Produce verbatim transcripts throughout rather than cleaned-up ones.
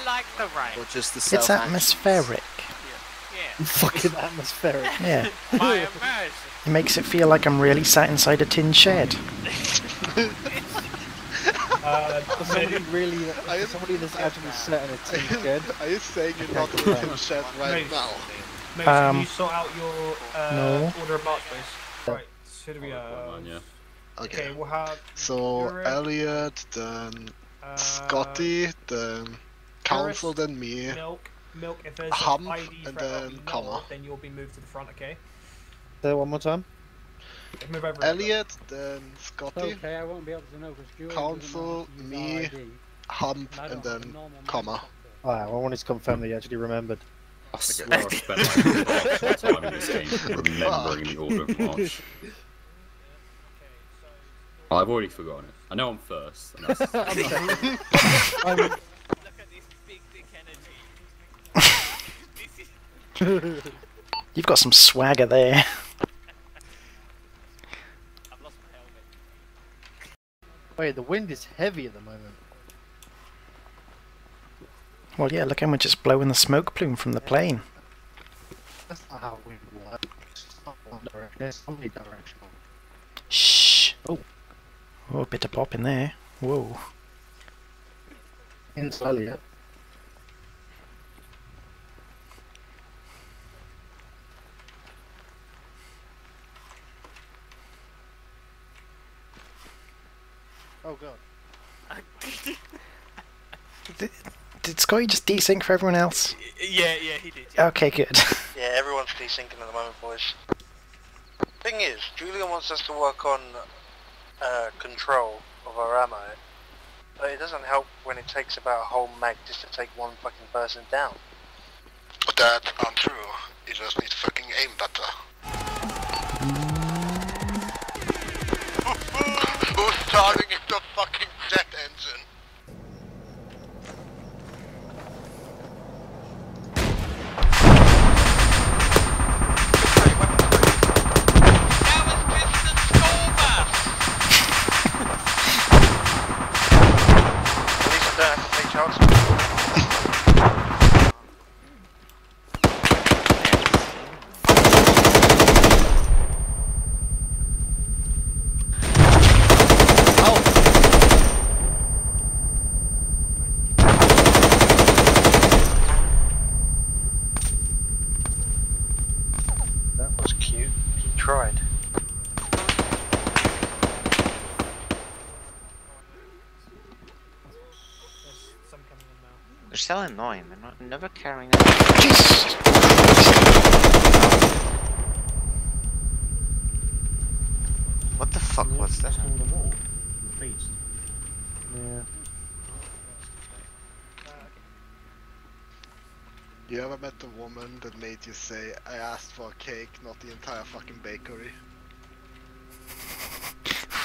I like the rain. Or just the it's atmospheric. Yeah. yeah. Fucking atmospheric. Yeah. My immersion. It makes it feel like I'm really sat inside a tin shed. Uh, somebody really, like, somebody that's actually sat in a tin shed. Are you saying you're not in a tin shed right now? Maybe um, can you sort out your uh, no. order of march, please? Right, so here we are. Yeah. Okay. okay, we'll have... So, Eric, Elliot, then uh, Scotty, then Harris, Council, then me, Milk, Milk. If there's Hump, an I D and then Comma. Then you'll be moved to the front, okay? Say one more time. Move over Elliot, then Scotty, okay, I won't be able to know Council, me, I D. Hump, and, and then Comma. Alright, well, I wanted to confirm that you actually remembered. I swear I spent like my time in this game remembering the order of march. I've already forgotten it. I know I'm first. I know I'm Look at this big dick energy. You've got some swagger there. I've lost my helmet. Wait, the wind is heavy at the moment. Well, yeah, look how much it's blowing the smoke plume from the plane. That's not how wind works. There's so many directional. Shh. Oh. Oh, a bit of pop in there. Whoa. Inside, yeah. Oh god. did, did Scotty just desync for everyone else? Yeah, yeah, he did. Yeah. Okay, good. Yeah, everyone's desyncing at the moment, boys. Thing is, Julian wants us to work on... Uh, control of our ammo, but it doesn't help when it takes about a whole mag just to take one fucking person down. That untrue. You just need to fucking aim better. Who's starting at the fucking jet engine? It's so annoying, they're not, never carrying that. Jesus! What the fuck was that? On the wall. Beast. Yeah. You ever met the woman that made you say, I asked for a cake, not the entire fucking bakery?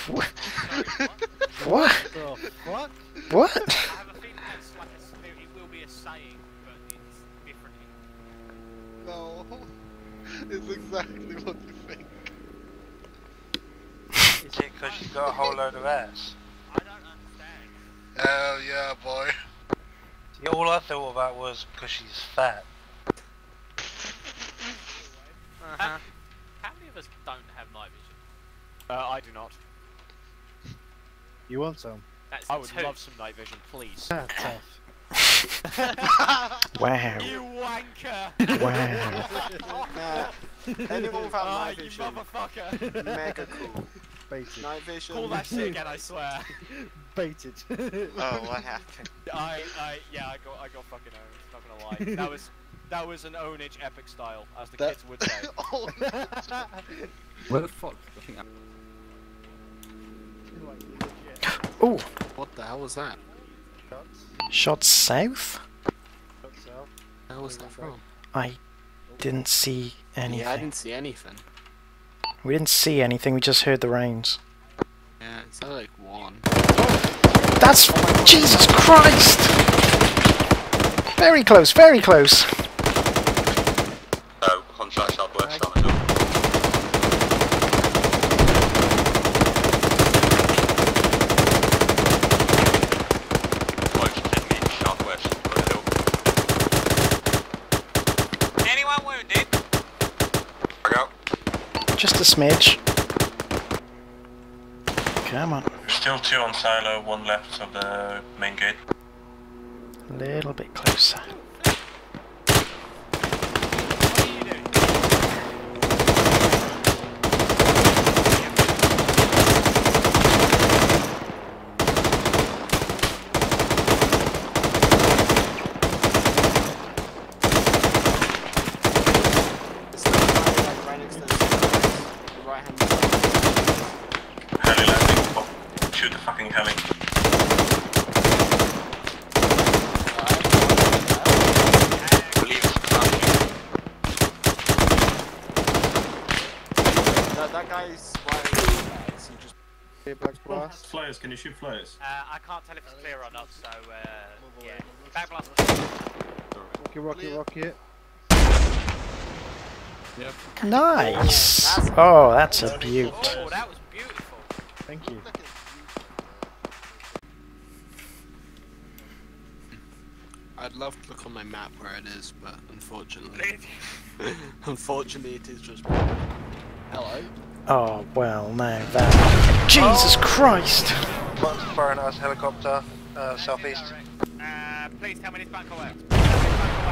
What? What? What? What? Saying, but it's different. No, it's exactly what you think. Is it because you got a whole load of ass? I don't understand. Hell yeah, boy. Yeah, all I thought about was because she's fat. Uh-huh. How, how many of us don't have night vision? Uh, I do not. You want some? That's I would two. love some night vision, please. That's tough. Wow. You wanker! Wow. Nah. Anyone found oh, night vision? You motherfucker! Mega cool. Baited. Night vision. Call that shit again, I swear. Baited. Oh, what happened? I, I, yeah, I got, I got fucking owned. Not gonna lie. That was, that was an ownage epic style, as the that... kids would say. Oh, where the fuck? Oh. What the hell was that? Shot south? Shot south. Where was that from? I didn't see anything. Yeah, I didn't see anything. We didn't see anything, we just heard the rains. Yeah, it sounded like one. Oh. That's... Oh Jesus Christ! Very close, very close! Oh, contract southwest, I'm at all. just a smidge. Come on. Still two on silo, one left of the main gate. A little bit closer. Can you shoot flyers? Uh, I can't tell if it's clear or not, so uh, yeah. Backblast. Rocket, rocket, rocket. Yep. Nice! Oh, that's a beaut. Oh, that was beautiful. Thank you. I'd love to look on my map where it is, but unfortunately... unfortunately it is just... Hello? Oh, well, no, that... Jesus oh. Christ! One's firing at us, helicopter, uh, southeast. Uh, please tell me this bunker works. Please tell me this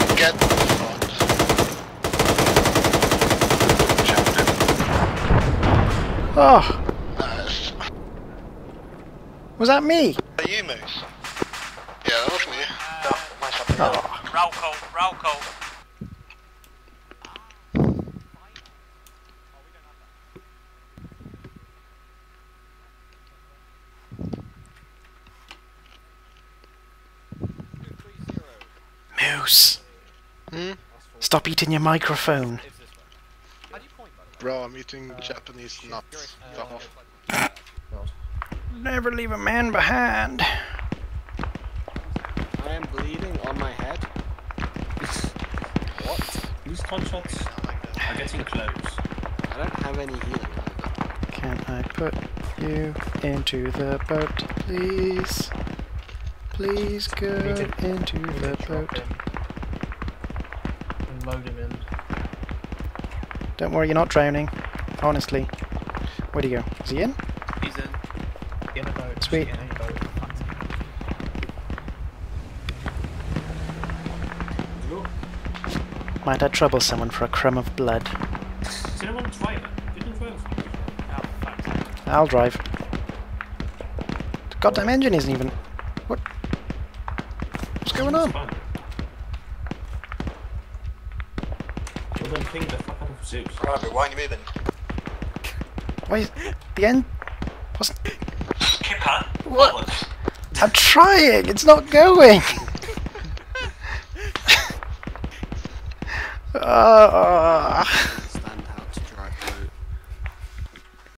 bunker works. Get the Oh! Was that me? Are you Moose? Yeah, that was me. Uh, no, myself. Oh. Roll call, roll call. Moose. Hmm? Stop eating your microphone. Bro, I'm eating uh, Japanese nuts. Fuck uh, off. Never leave a man behind. I am bleeding on my head. What? These contracts are getting close. I don't have any here. Can I put you into the boat, please? Please go into the boat. And load him in. Don't worry, you're not drowning. Honestly. Where'd he go? Is he in? He's in. Sweet. Might I trouble someone for a crumb of blood? Does anyone drive it? I'll drive. The goddamn engine isn't even... What? What's going on? Well then ping the fuck out of Zeus. Private, why are you moving? Why is... The end... Wasn't... Huh? What? I'm trying! It's not going! uh, uh.